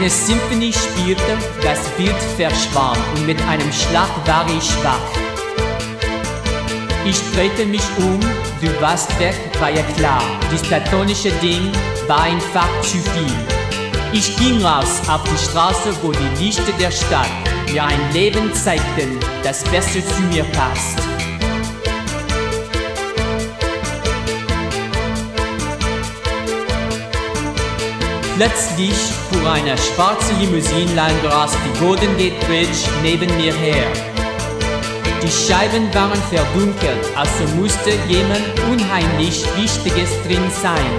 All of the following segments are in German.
Eine Symphonie spielte, das Bild verschwamm und mit einem Schlag war ich schwach. Ich drehte mich um, du warst weg, war ja klar, dies platonische Ding war einfach zu viel. Ich ging raus auf die Straße, wo die Lichter der Stadt mir ein Leben zeigten, das besser zu mir passt. Plötzlich fuhr eine schwarze Limousine lang raus die Golden Gate Bridge neben mir her. Die Scheiben waren verdunkelt, also musste jemand unheimlich Wichtiges drin sein.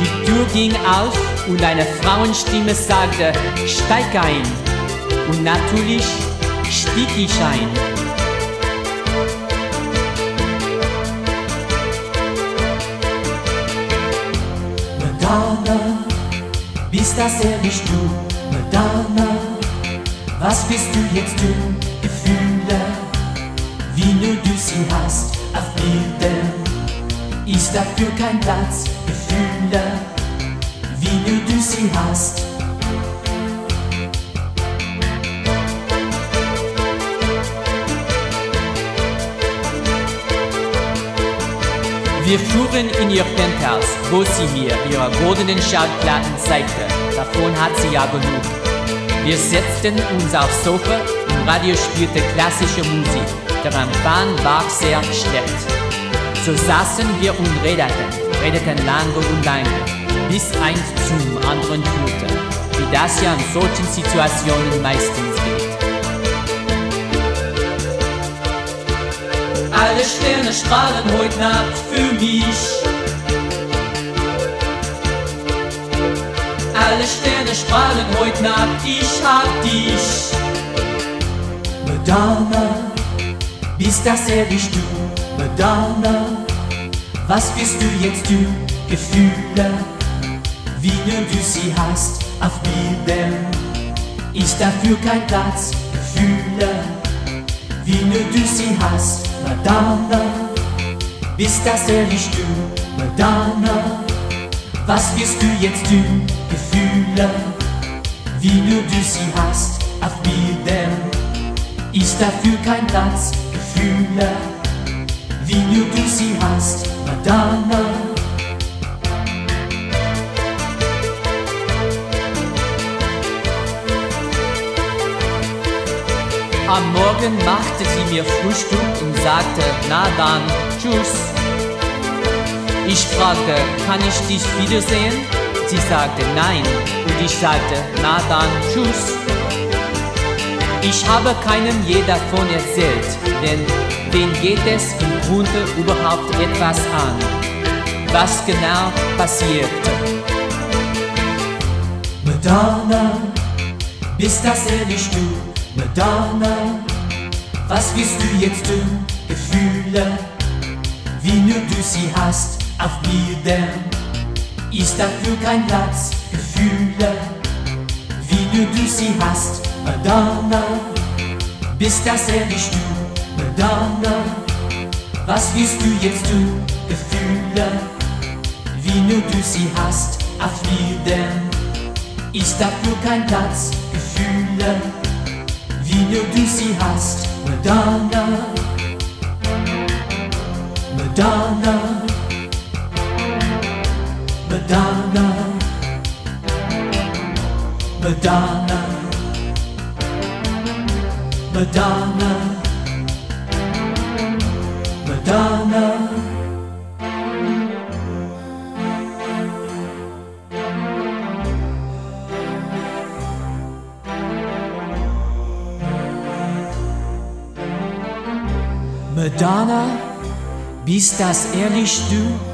Die Tür ging auf und eine Frauenstimme sagte, steig ein. Und natürlich stieg ich ein. Madonna, bist das ehrlich du? Madonna, was bist du jetzt du? Gefühle, wie nur du sie hast, auf Bildern ist dafür kein Platz. Gefühle, wie nur du sie hast. Wir fuhren in ihr Penthouse, wo sie mir ihre goldenen Schallplatten zeigte. Davon hat sie ja genug. Wir setzten uns aufs Sofa und Radio spielte klassische Musik. Der Empfang war sehr schlecht. So saßen wir und redeten lange und lange, bis eins zum anderen führte, wie das ja in solchen Situationen meistens geht. Alle Sterne strahlen heute Nacht für mich. Alle Sterne strahlen heute Nacht, ich hab dich. Madonna, bist das ehrlich du? Madonna, was bist du jetzt du? Gefühle, wie nur du sie hast, auf Bildern ist dafür kein Platz. Gefühle, wie nur du sie hast. Madonna, bist das ehrlich du? Madonna, was bist du jetzt du? Gefühle, wie nur du sie hast, auf Bildern ist dafür kein Platz. Gefühle, wie nur du sie hast, Madonna. Am Morgen machte sie mir Frühstück und sagte, na dann, tschüss. Ich fragte, kann ich dich wiedersehen? Sie sagte, nein. Und ich sagte, na dann, tschüss. Ich habe keinem je davon erzählt, denn wen geht es im Grunde überhaupt etwas an, was genau passierte? Madonna, bist das ehrlich du? Madonna, was bist du jetzt du? Gefühle, wie nur du sie hast, auf Bildern ist dafür kein Platz. Gefühle, wie nur du sie hast, Madonna, bist das ehrlich du? Madonna, was bist du jetzt du? Gefühle, wie nur du sie hast, auf Bildern ist dafür kein Platz. Gefühle, wie nur du sie hast, Madonna, Madonna, Madonna, Madonna, Madonna, Madonna. Madonna, bist das ehrlich du?